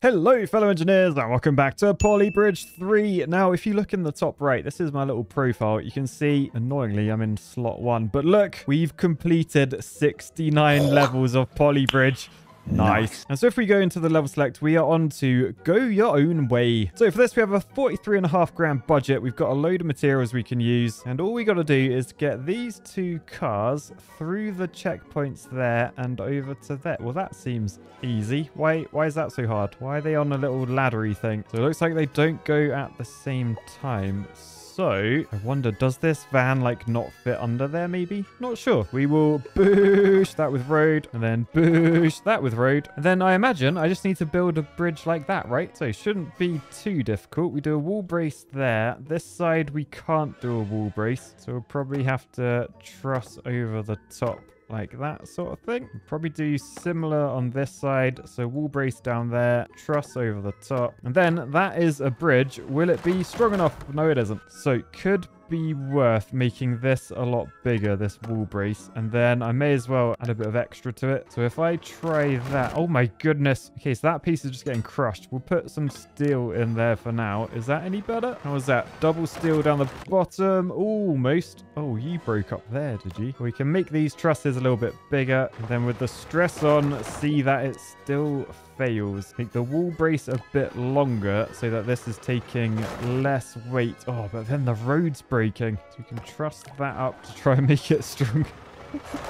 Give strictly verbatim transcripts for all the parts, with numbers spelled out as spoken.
Hello fellow engineers and welcome back to Poly Bridge three. Now if you look in the top right, this is my little profile. You can see, annoyingly, I'm in slot one. But look, we've completed sixty-nine levels of Poly Bridge. Nice. And so if we go into the level select, we are on to Go Your Own Way. So for this, we have a forty-three and a half grand budget. We've got a load of materials we can use. And all we got to do is get these two cars through the checkpoints there and over to there. Well, that seems easy. Why, why is that so hard? Why are they on a little laddery thing? So it looks like they don't go at the same time. So So, I wonder, does this van, like, not fit under there, maybe? Not sure. We will boosh that with road, and then boosh that with road. And then I imagine I just need to build a bridge like that, right? So, it shouldn't be too difficult. We do a wall brace there. This side, we can't do a wall brace. So, we'll probably have to truss over the top. Like that sort of thing. Probably do similar on this side. So wall brace down there, truss over the top. And then that is a bridge. Will it be strong enough? No, it isn't. So it could be worth making this a lot bigger, this wall brace. And then I may as well add a bit of extra to it. So if I try that, oh my goodness. Okay, so that piece is just getting crushed. We'll put some steel in there for now. Is that any better? How was that? Double steel down the bottom, almost. Oh, you broke up there, did you? We can make these trusses a little bit bigger. And then with the stress on, see that it's still fails. Make the wall brace a bit longer so that this is taking less weight. Oh, but then the road's breaking. So we can truss that up to try and make it strong.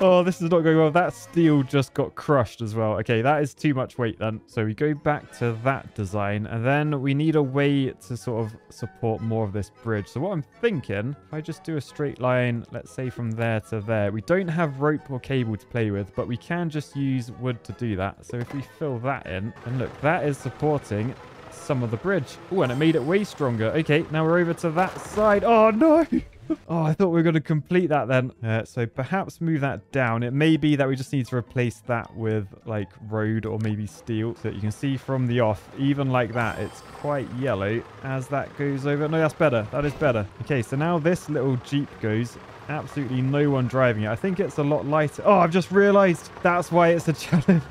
Oh, this is not going well. That steel just got crushed as well. Okay, that is too much weight then. So we go back to that design. And then we need a way to sort of support more of this bridge. So what I'm thinking, if I just do a straight line, let's say from there to there. We don't have rope or cable to play with, but we can just use wood to do that. So if we fill that in, and look, that is supporting some of the bridge. Oh, and it made it way stronger. Okay, now we're over to that side. Oh, no! Oh, I thought we were going to complete that then. Uh, so perhaps move that down. It may be that we just need to replace that with like road or maybe steel. So that you can see from the off, even like that, it's quite yellow as that goes over. No, that's better. That is better. Okay, so now this little Jeep goes. Absolutely no one driving it. I think it's a lot lighter. Oh, I've just realized that's why it's a challenge.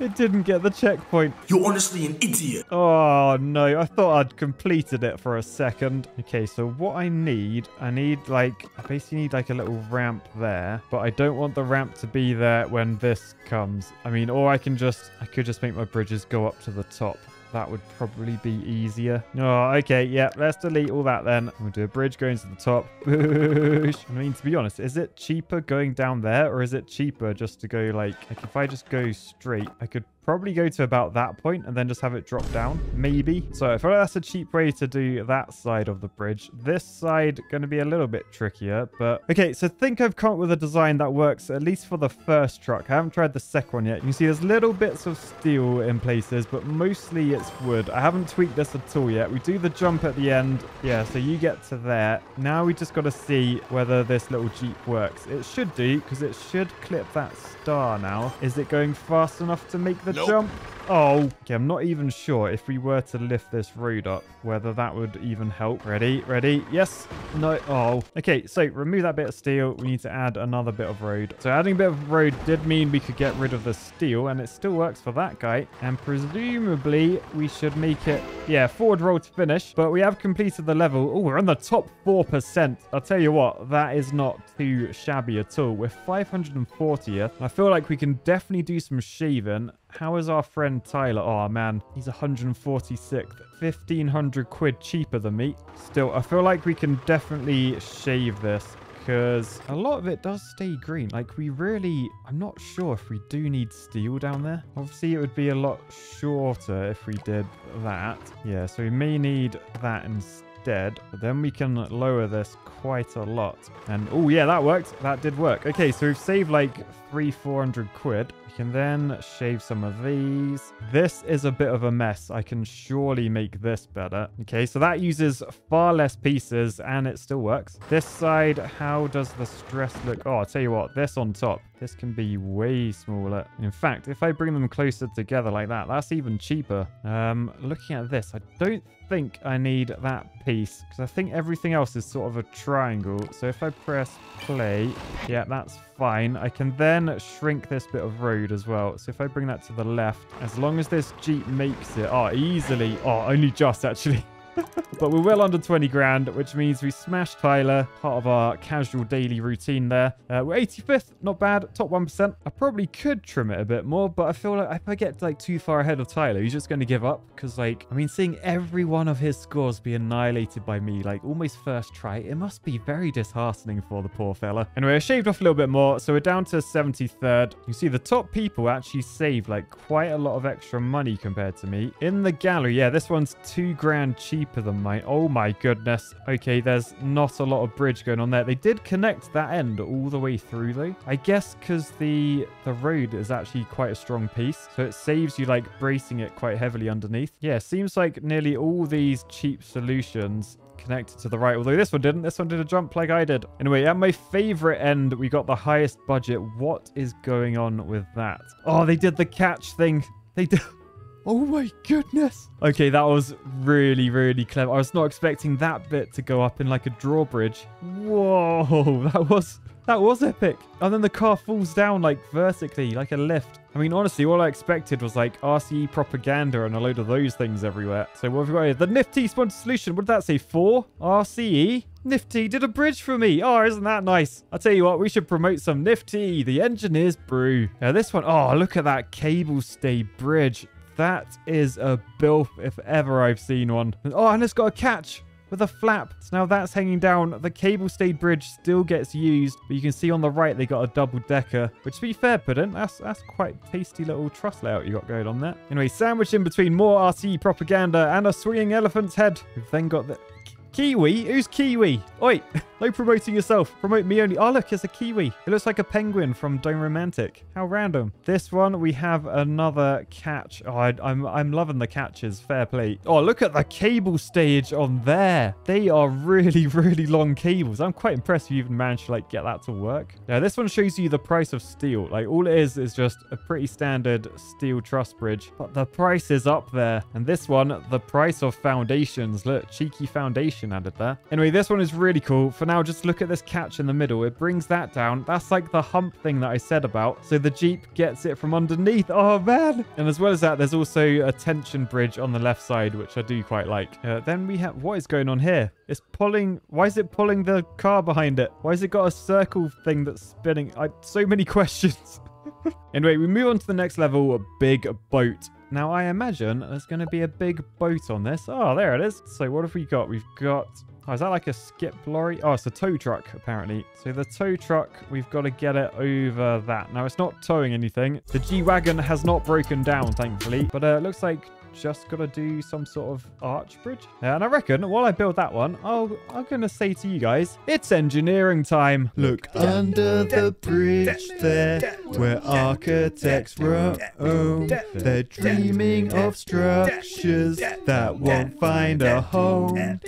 It didn't get the checkpoint. You're honestly an idiot. Oh, no. I thought I'd completed it for a second. Okay, so what I need, I need like, I basically need like a little ramp there, but I don't want the ramp to be there when this comes. I mean, or I can just, I could just make my bridges go up to the top. That would probably be easier. Oh, okay. Yeah, let's delete all that then. We'll do a bridge going to the top. Boosh. I mean, to be honest, is it cheaper going down there or is it cheaper just to go like, like if I just go straight, I could probably go to about that point and then just have it drop down, maybe. So I feel like that's a cheap way to do that side of the bridge. This side going to be a little bit trickier, but okay. So I think I've come up with a design that works at least for the first truck. I haven't tried the second one yet. You can see there's little bits of steel in places, but mostly it's wood. I haven't tweaked this at all yet. We do the jump at the end. Yeah, so you get to there. Now we just got to see whether this little Jeep works. It should do because it should clip that star now. Is it going fast enough to make the Nope. jump? Oh, okay. I'm not even sure if we were to lift this road up, whether that would even help. Ready? Ready? Yes. No. Oh. Okay, so remove that bit of steel. We need to add another bit of road. So adding a bit of road did mean we could get rid of the steel, and it still works for that guy. And presumably, we should make it, yeah, forward roll to finish. But we have completed the level. Oh, we're on the top four percent. I'll tell you what, that is not too shabby at all. We're five hundred fortieth. I feel like we can definitely do some shaving. How is our friend Tyler? Oh, man. He's one hundred forty-sixth. fifteen hundred quid cheaper than me. Still, I feel like we can definitely shave this because a lot of it does stay green. Like, we really... I'm not sure if we do need steel down there. Obviously, it would be a lot shorter if we did that. Yeah, so we may need that instead. Dead, but then we can lower this quite a lot. And oh yeah, that worked. That did work. Okay, so we've saved like three four hundred quid. We can then shave some of these. This is a bit of a mess. I can surely make this better. Okay, so that uses far less pieces and it still works. This side, how does the stress look? Oh, I'll tell you what, this on top, this can be way smaller. In fact, if I bring them closer together like that, that's even cheaper. Um, looking at this, I don't think I need that piece because I think everything else is sort of a triangle. So if I press play, yeah, that's fine. I can then shrink this bit of road road as well. So if I bring that to the left, as long as this Jeep makes it, oh, easily, oh, only just actually. But we're well under twenty grand, which means we smashed Tyler, part of our casual daily routine there. Uh, we're eighty-fifth, not bad, top one percent. I probably could trim it a bit more, but I feel like if I get like too far ahead of Tyler, he's just going to give up. Because like, I mean, seeing every one of his scores be annihilated by me, like almost first try, it must be very disheartening for the poor fella. Anyway, I shaved off a little bit more, so we're down to seventy-third. You see the top people actually saved like quite a lot of extra money compared to me. In the gallery, yeah, this one's two grand cheaper than mine. Oh my goodness. Okay, there's not a lot of bridge going on there. They did connect that end all the way through though. I guess because the the road is actually quite a strong piece, so it saves you like bracing it quite heavily underneath. Yeah, seems like nearly all these cheap solutions connected to the right, although this one didn't. This one did a jump like I did. Anyway, at my favorite end, we got the highest budget. What is going on with that? Oh, they did the catch thing. They did. Oh my goodness. Okay, that was really, really clever. I was not expecting that bit to go up in like a drawbridge. Whoa, that was that was epic. And then the car falls down like vertically, like a lift. I mean, honestly, all I expected was like R C E propaganda and a load of those things everywhere. So what have we got here? The Nifty sponsor solution. What did that say? Four? R C E? Nifty did a bridge for me. Oh, isn't that nice? I'll tell you what, we should promote some Nifty, the engineer's brew. Now this one, oh, look at that cable stay bridge. That is a bilf if ever I've seen one. Oh, and it's got a catch with a flap. So now that's hanging down. The cable stayed bridge still gets used. But you can see on the right, they got a double decker. Which, to be fair, Puddin, that's, that's quite tasty little truss layout you got going on there. Anyway, sandwiched in between more R C propaganda and a swinging elephant's head. We've then got the... Kiwi? Who's Kiwi? Oi, no promoting yourself. Promote me only. Oh, look, it's a Kiwi. It looks like a penguin from Dome Romantic. How random. This one, we have another catch. Oh, I, I'm, I'm loving the catches. Fair play. Oh, look at the cable stage on there. They are really, really long cables. I'm quite impressed you even managed to, like, get that to work. Now, this one shows you the price of steel. Like, all it is is just a pretty standard steel truss bridge. But the price is up there. And this one, the price of foundations. Look, cheeky foundation added there. Anyway, this one is really cool. For now, just look at this catch in the middle. It brings that down. That's like the hump thing that I said about. So the Jeep gets it from underneath. Oh, man. And as well as that, there's also a tension bridge on the left side, which I do quite like. Uh, then we have... What is going on here? It's pulling... Why is it pulling the car behind it? Why has it got a circle thing that's spinning? I... So many questions. Anyway, we move on to the next level. A big boat. Now, I imagine there's going to be a big boat on this. Oh, there it is. So what have we got? We've got... Oh, is that like a skip lorry? Oh, it's a tow truck, apparently. So the tow truck, we've got to get it over that. Now, it's not towing anything. The G-Wagon has not broken down, thankfully. But uh, it looks like... just got to do some sort of arch bridge. And I reckon while I build that one, I'll, I'm going to say to you guys, it's engineering time. Look under the bridge there, where architects roam. They're dreaming of structures that won't find a home.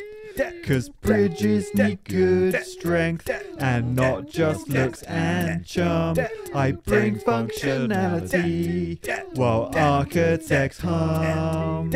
Cause bridges need good strength and not just looks and charm. I bring functionality while architects harm.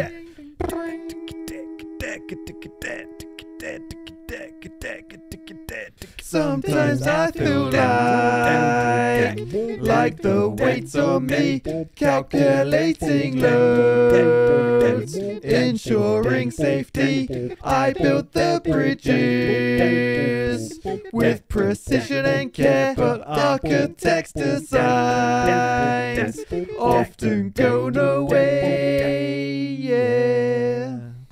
Sometimes I feel like, like the weights on me, calculating loads, ensuring safety. I build the bridges with precision and care, but architects' designs often go away. Yeah.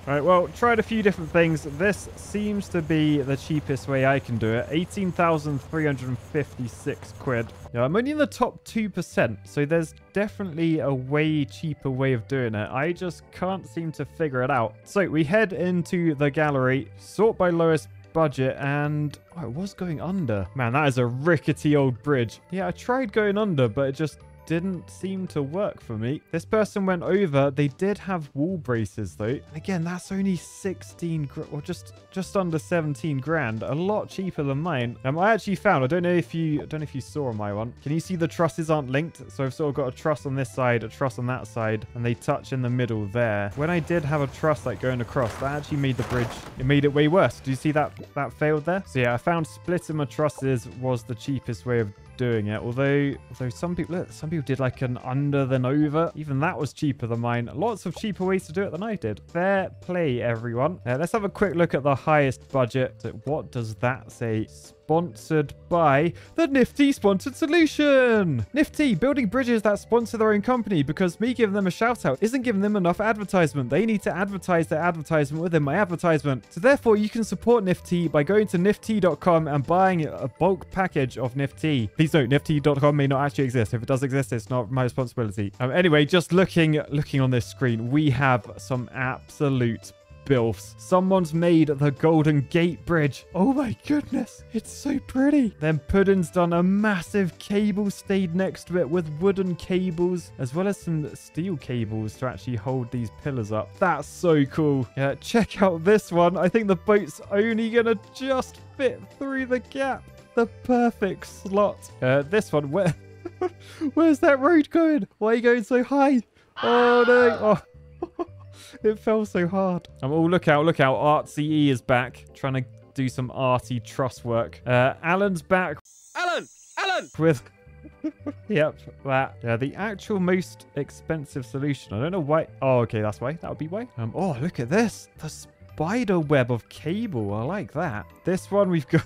All right, well, tried a few different things. This seems to be the cheapest way I can do it. eighteen thousand three hundred fifty-six quid. Now, I'm only in the top two percent, so there's definitely a way cheaper way of doing it. I just can't seem to figure it out. So we head into the gallery, sort by lowest budget, and... oh, it was going under. Man, that is a rickety old bridge. Yeah, I tried going under, but it just... didn't seem to work for me. This person went over. They did have wall braces though. Again, that's only sixteen or just just under seventeen grand. A lot cheaper than mine. Um, I actually found. I don't know if you I don't know if you saw my one. Can you see the trusses aren't linked? So I've sort of got a truss on this side, a truss on that side, and they touch in the middle there. When I did have a truss like going across, that actually made the bridge. It made it way worse. Do you see that that failed there? So yeah, I found splitting my trusses was the cheapest way of doing it. Although, although some people, look, some people did like an under then over. Even that was cheaper than mine. Lots of cheaper ways to do it than I did. Fair play, everyone. Now, let's have a quick look at the highest budget. So what does that say? Sponsored by the Nifty Sponsored Solution. Nifty, building bridges that sponsor their own company, because me giving them a shout out isn't giving them enough advertisement. They need to advertise their advertisement within my advertisement. So therefore, you can support Nifty by going to nifty dot com and buying a bulk package of Nifty. Please note, nifty dot com may not actually exist. If it does exist, it's not my responsibility. Um, anyway, just looking, looking on this screen, we have some absolute bilfs. Someone's made the Golden Gate Bridge. Oh my goodness, it's so pretty. Then Puddin's done a massive cable stayed next to it with wooden cables, as well as some steel cables to actually hold these pillars up. That's so cool. Yeah, check out this one. I think the boat's only gonna just fit through the gap. The perfect slot. Uh, this one, where where's that road going? Why are you going so high? Oh no. Oh. It fell so hard. Um, oh, look out, look out. R C E is back, trying to do some arty truss work. Uh, Alan's back. Alan! Alan! With... yep, that. Yeah, the actual most expensive solution. I don't know why... Oh, okay, that's why. That would be why. Um, oh, look at this. The spider web of cable. I like that. This one we've got...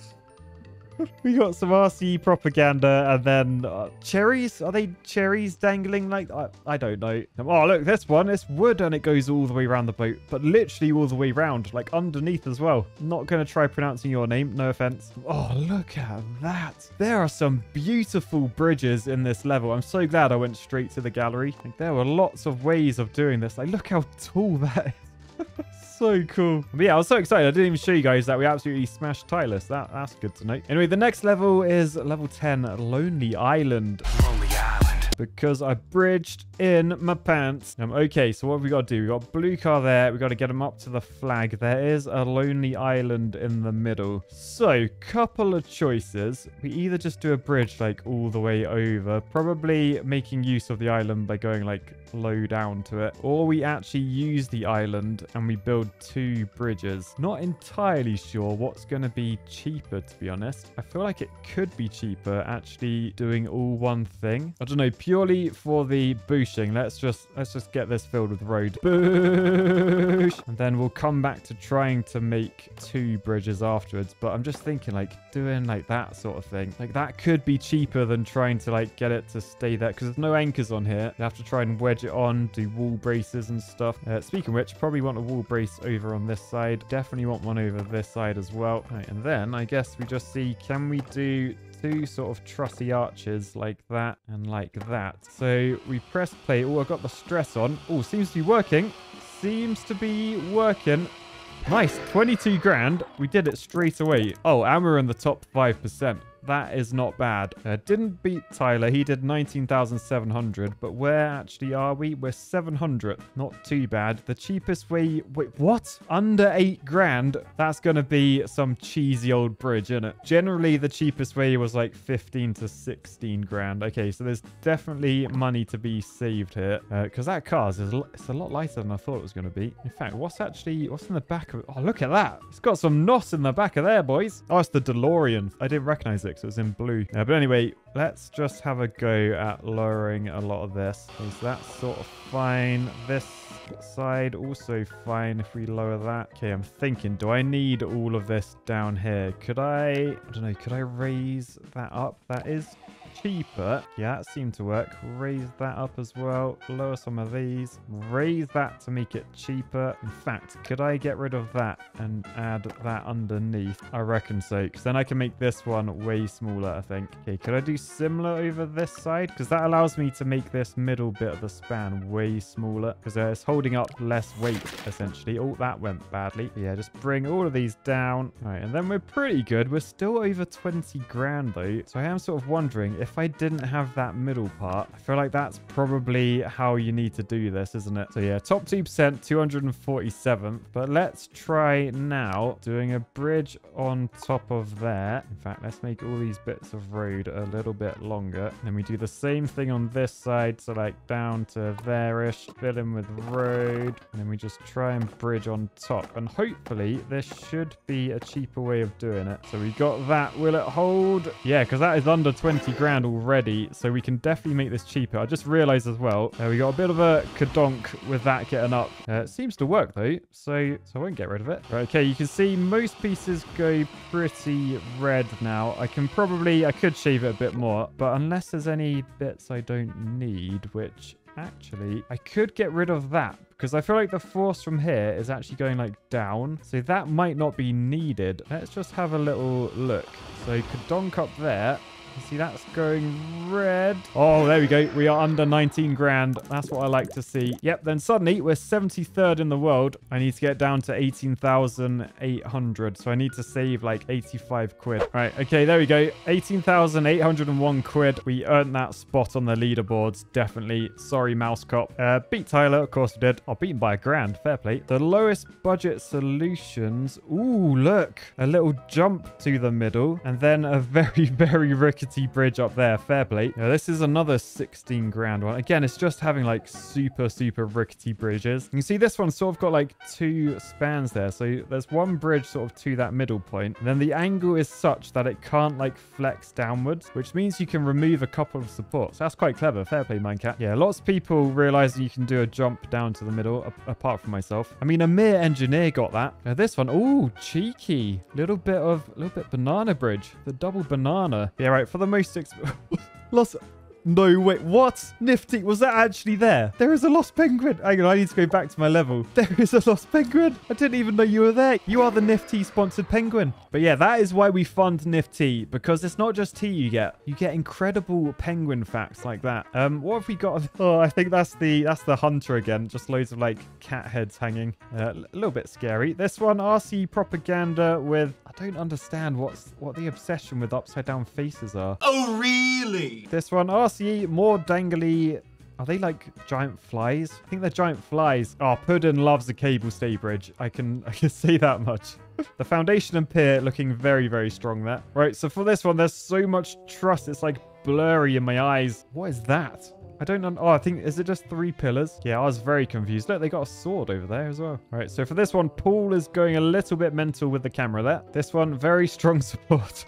we got some R C E propaganda and then uh, cherries. Are they cherries dangling like I, I don't know. Oh, look, this one. It's wood and it goes all the way around the boat, but literally all the way around, like underneath as well. Not going to try pronouncing your name. No offense. Oh, look at that. There are some beautiful bridges in this level. I'm so glad I went straight to the gallery. Like, there were lots of ways of doing this. Like, look how tall that is. So cool. But yeah, I was so excited. I didn't even show you guys that we absolutely smashed Tyler. So that, that's good to know. Anyway, the next level is level ten, Lonely Island. Lonely Island. Because I bridged in my pants. Um, okay, so what have we got to do? We've got blue car there. We've got to get them up to the flag. There is a Lonely Island in the middle. So, couple of choices. We either just do a bridge like all the way over, probably making use of the island by going like low down to it, or we actually use the island and we build two bridges. Not entirely sure what's going to be cheaper, to be honest. I feel like it could be cheaper actually doing all one thing. I don't know, purely for the bushing. Let's just let's just get this filled with road. Boosh! And then we'll come back to trying to make two bridges afterwards, but I'm just thinking like doing like that sort of thing. Like that could be cheaper than trying to like get it to stay there, because there's no anchors on here. You have to try and wedge it on, do wall braces and stuff. Uh, speaking of which, probably want a wall brace over on this side. Definitely want one over this side as well. Right, and then I guess we just see, can we do two sort of trussy arches like that and like that? So we press play. Oh, I got the stress on. Oh, seems to be working. Seems to be working. Nice, twenty-two grand. We did it straight away. Oh, and we're in the top five percent. That is not bad. Uh, didn't beat Tyler. He did nineteen thousand seven hundred. But where actually are we? We're seven hundred. Not too bad. The cheapest way... Wait, what? Under eight grand? That's going to be some cheesy old bridge, isn't it? Generally, the cheapest way was like fifteen to sixteen grand. Okay, so there's definitely money to be saved here. Because uh, that car's is it's a lot lighter than I thought it was going to be. In fact, what's actually... What's in the back of it? Oh, look at that. It's got some N O S in the back of there, boys. Oh, it's the DeLorean. I didn't recognize it. So it's in blue. Uh, but anyway, let's just have a go at lowering a lot of this. So that's sort of fine. This side also fine if we lower that. Okay, I'm thinking, do I need all of this down here? Could I, I don't know, could I raise that up? That is cheaper. Yeah, that seemed to work. Raise that up as well. Lower some of these. Raise that to make it cheaper. In fact, could I get rid of that and add that underneath? I reckon so, because then I can make this one way smaller, I think. Okay, could I do similar over this side? Because that allows me to make this middle bit of the span way smaller, because it's holding up less weight, essentially. Oh, that went badly. But yeah, just bring all of these down. All right, and then we're pretty good. We're still over twenty grand, though. So I am sort of wondering if I didn't have that middle part. I feel like that's probably how you need to do this, isn't it? So yeah, top two percent, two hundred forty-seventh. But let's try now doing a bridge on top of there. In fact, let's make all these bits of road a little bit longer. Then we do the same thing on this side. So like down to there-ish, fill in with road. And then we just try and bridge on top. And hopefully there should be a cheaper way of doing it. So we got that. Will it hold? Yeah, because that is under twenty grand. hand already, so we can definitely make this cheaper. I just realized as well, uh, we got a bit of a kadonk with that getting up. Uh, it seems to work though, so, so I won't get rid of it. Right, okay, you can see most pieces go pretty red now. I can probably, I could shave it a bit more, but unless there's any bits I don't need, which actually, I could get rid of that, because I feel like the force from here is actually going like down. So that might not be needed. Let's just have a little look. So kadonk up there. You see that's going red. Oh, there we go. We are under nineteen grand. That's what I like to see. Yep, then suddenly we're seventy-third in the world. I need to get down to eighteen thousand eight hundred. So I need to save like eighty-five quid. Right, okay, there we go. eighteen thousand eight hundred and one quid. We earned that spot on the leaderboards, definitely. Sorry, Mouse Cop. Uh, beat Tyler, of course we did. I'll beat him by a grand, fair play. The lowest budget solutions. Ooh, look. A little jump to the middle and then a very, very rickety bridge up there, fair play. Now this is another sixteen grand one. Again, it's just having like super super rickety bridges. You can see this one sort of got like two spans there, so there's one bridge sort of to that middle point, and then the angle is such that it can't like flex downwards, which means you can remove a couple of supports. That's quite clever, fair play, Minecat. Yeah, lots of people realize you can do a jump down to the middle, apart from myself. I mean, a mere engineer got that. Now this one, ooh, cheeky little bit of a little bit banana bridge, the double banana. Yeah, right, for the most expensive. Lost. No way. What? Nifty. Was that actually there? There is a lost penguin. Hang on, I need to go back to my level. There is a lost penguin. I didn't even know you were there. You are the Nifty sponsored penguin. But yeah, that is why we fund Nifty, because it's not just tea you get. You get incredible penguin facts like that. Um, what have we got? Oh, I think that's the that's the hunter again. Just loads of like cat heads hanging. Uh, a little bit scary. This one, R C E propaganda with. I don't understand what's what the obsession with upside down faces are. Oh really? This one, R C E. See, more dangly. Are they like giant flies? I think they're giant flies. Oh, Puddin loves the cable stay bridge. I can I can say that much. The foundation and pier looking very, very strong there. Right, so for this one, there's so much trust. It's like blurry in my eyes. What is that? I don't know. Oh, I think, is it just three pillars? Yeah, I was very confused. Look, they got a sword over there as well. All right, so for this one, Paul is going a little bit mental with the camera there. This one, very strong support.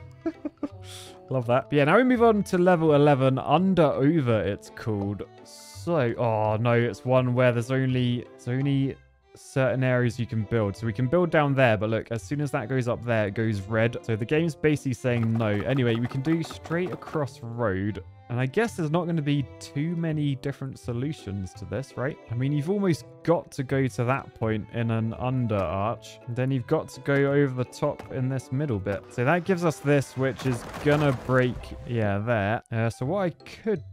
Love that. But yeah, now we move on to level eleven, under over it's called. So, oh no, it's one where there's only, it's only certain areas you can build. So we can build down there, but look, as soon as that goes up there, it goes red. So the game's basically saying no. Anyway, we can do straight across road. And I guess there's not going to be too many different solutions to this, right? I mean, you've almost got to go to that point in an under arch. And then you've got to go over the top in this middle bit. So that gives us this, which is going to break, yeah, there. Uh, so what I could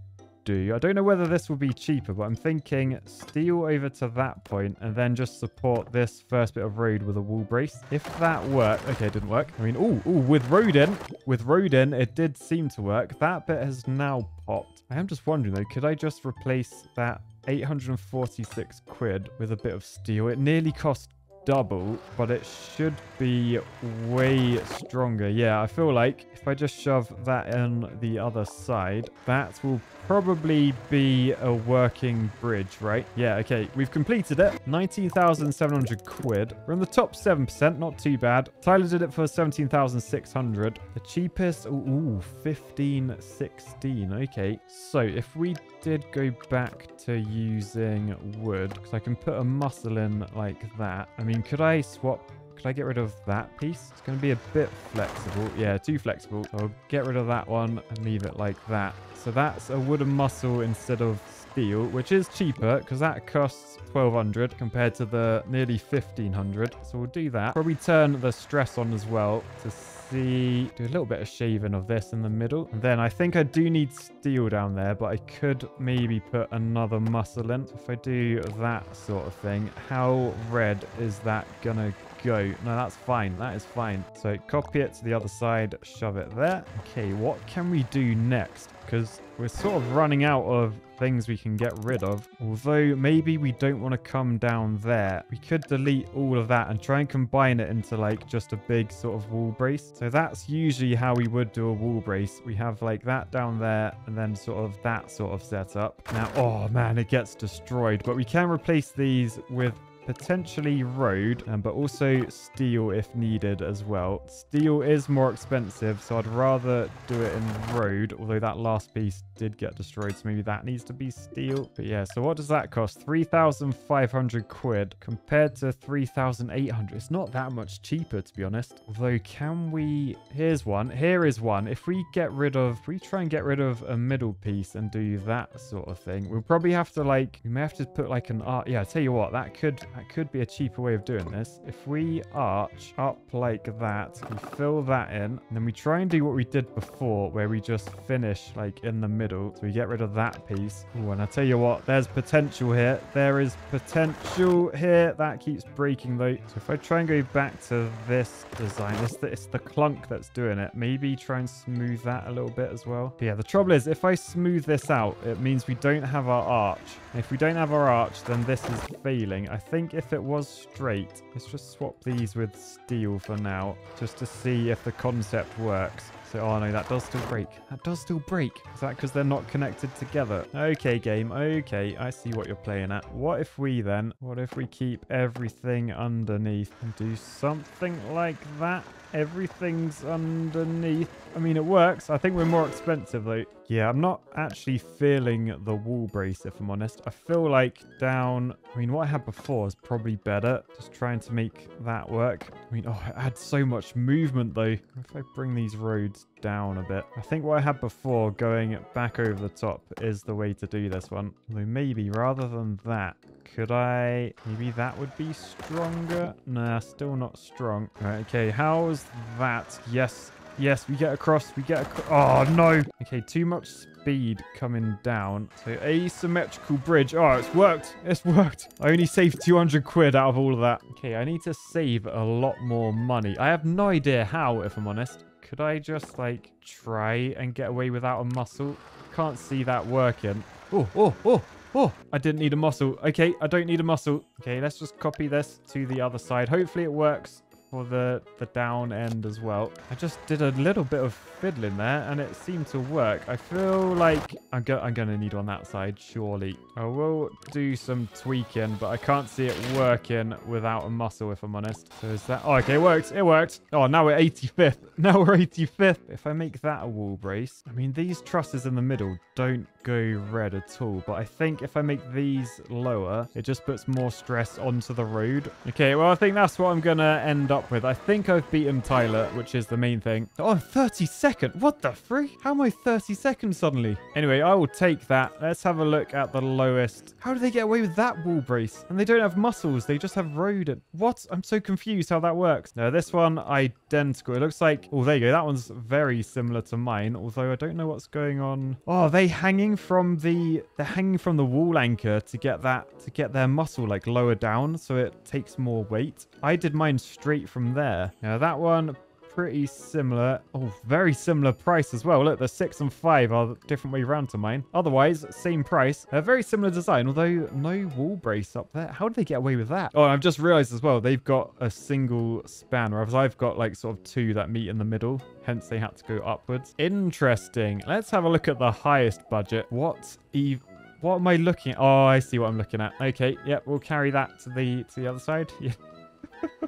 do, I don't know whether this will be cheaper, but I'm thinking steel over to that point and then just support this first bit of road with a wall brace. If that worked, okay, it didn't work. I mean, oh, oh, with road in, with road in, it did seem to work. That bit has now popped. I am just wondering though, could I just replace that eight hundred forty-six quid with a bit of steel? It nearly cost double, but it should be way stronger. Yeah, I feel like if I just shove that in the other side, that will probably be a working bridge, right? Yeah, okay, we've completed it. nineteen thousand seven hundred quid. We're in the top seven percent, not too bad. Tyler did it for seventeen thousand six hundred. The cheapest, ooh, fifteen sixteen. Okay, so if we did go back to using wood, because I can put a muscle in like that. I mean, could I swap? Could I get rid of that piece? It's going to be a bit flexible. Yeah, too flexible. So I'll get rid of that one and leave it like that. So that's a wooden muscle instead of steel, which is cheaper because that costs twelve hundred compared to the nearly fifteen hundred. So we'll do that. Probably turn the stress on as well to see. Do a little bit of shaving of this in the middle. And then I think I do need steel down there, but I could maybe put another muscle in. If I do that sort of thing, how red is that going to go? No, that's fine. That is fine. So copy it to the other side, shove it there. Okay, what can we do next? Because we're sort of running out of things we can get rid of. Although maybe we don't want to come down there. We could delete all of that and try and combine it into like just a big sort of wall brace. So that's usually how we would do a wall brace. We have like that down there and then sort of that sort of setup. Now, oh man, it gets destroyed, but we can replace these with potentially road, um, but also steel if needed as well. Steel is more expensive, so I'd rather do it in road, although that last piece did get destroyed, so maybe that needs to be steel. But yeah, so what does that cost? three thousand five hundred quid compared to three thousand eight hundred. It's not that much cheaper, to be honest. Although, can we... Here's one. Here is one. If we get rid of... we try and get rid of a middle piece and do that sort of thing, we'll probably have to, like... we may have to put, like, an arch... Yeah, I tell you what, that could... that could be a cheaper way of doing this. If we arch up like that, we fill that in, and then we try and do what we did before, where we just finish, like, in the middle. So we get rid of that piece. Ooh, and I tell you what, there's potential here. There is potential here. That keeps breaking, though. So if I try and go back to this design, it's the, it's the clunk that's doing it. Maybe try and smooth that a little bit as well. But yeah, the trouble is, if I smooth this out, it means we don't have our arch. And if we don't have our arch, then this is failing. I think if it was straight, let's just swap these with steel for now, just to see if the concept works. So, oh no, that does still break. That does still break. Is that because they're not connected together? Okay, game. Okay, I see what you're playing at. What if we then, what if we keep everything underneath and do something like that? Everything's underneath. I mean, it works. I think we're more expensive, though. Yeah, I'm not actually feeling the wall brace, if I'm honest. I feel like down... I mean, what I had before is probably better. Just trying to make that work. I mean, oh, I had so much movement, though. If I bring these roads down a bit. I think what I had before, going back over the top, is the way to do this one. Although maybe rather than that, could I... maybe that would be stronger? Nah, still not strong. Right, okay, how's that? Yes, yes, we get across, we get across. Oh, no! Okay, too much speed coming down. So, asymmetrical bridge. Oh, it's worked. It's worked. I only saved two hundred quid out of all of that. Okay, I need to save a lot more money. I have no idea how, if I'm honest. Could I just, like, try and get away without a muscle? Can't see that working. Oh, oh, oh, oh. I didn't need a muscle. Okay, I don't need a muscle. Okay, let's just copy this to the other side. Hopefully it works for the, the down end as well. I just did a little bit of fiddling there, and it seemed to work. I feel like I'm, go I'm going to need on that side, surely. I will do some tweaking, but I can't see it working without a muscle, if I'm honest. So is that... oh, okay, it worked. It worked. Oh, now we're eighty-fifth. Now we're eighty-fifth. If I make that a wall brace... I mean, these trusses in the middle don't go red at all, but I think if I make these lower, it just puts more stress onto the road. Okay, well, I think that's what I'm going to end up with. I think I've beaten Tyler, which is the main thing. Oh, I'm thirty-second. What the freak? How am I thirty-second suddenly? Anyway, I will take that. Let's have a look at the lowest. How do they get away with that wall brace? And they don't have muscles. They just have road. And... what? I'm so confused how that works. Now, this one, identical. It looks like... oh, there you go. That one's very similar to mine, although I don't know what's going on. Oh, are they hanging from the... they're hanging from the wall anchor to get that... to get their muscle, like, lower down so it takes more weight. I did mine straight from there. Now, that one... pretty similar. Oh, very similar price as well. Look, the six and five are a different way around to mine. Otherwise, same price. A very similar design, although no wall brace up there. How did they get away with that? Oh, I've just realized as well, they've got a single span, whereas I've got like sort of two that meet in the middle. Hence, they had to go upwards. Interesting. Let's have a look at the highest budget. What even... what am I looking at? Oh, I see what I'm looking at. Okay, yep, we'll carry that to the, to the other side. Yeah.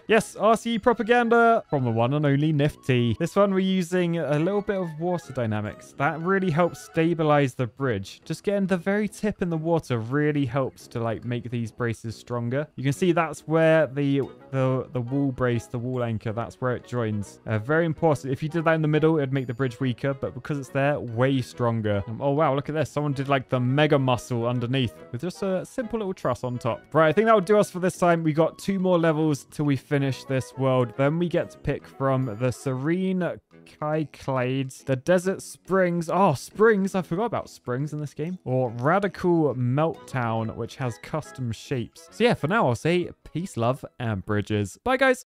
Yes, R C E propaganda from the one and only Nifty. This one we're using a little bit of water dynamics. That really helps stabilize the bridge. Just getting the very tip in the water really helps to like make these braces stronger. You can see that's where the the, the wall brace, the wall anchor, that's where it joins. Uh, very important. If you did that in the middle, it'd make the bridge weaker, but because it's there, way stronger. Um, oh wow, look at this. Someone did like the mega muscle underneath with just a simple little truss on top. Right, I think that will do us for this time. We got two more levels till we finish this world. Then we get to pick from the Serene Kyclades, the Desert Springs. Oh, Springs. I forgot about Springs in this game. Or Radical Melt Town, which has custom shapes. So yeah, for now, I'll say peace, love, and bridges. Bye, guys.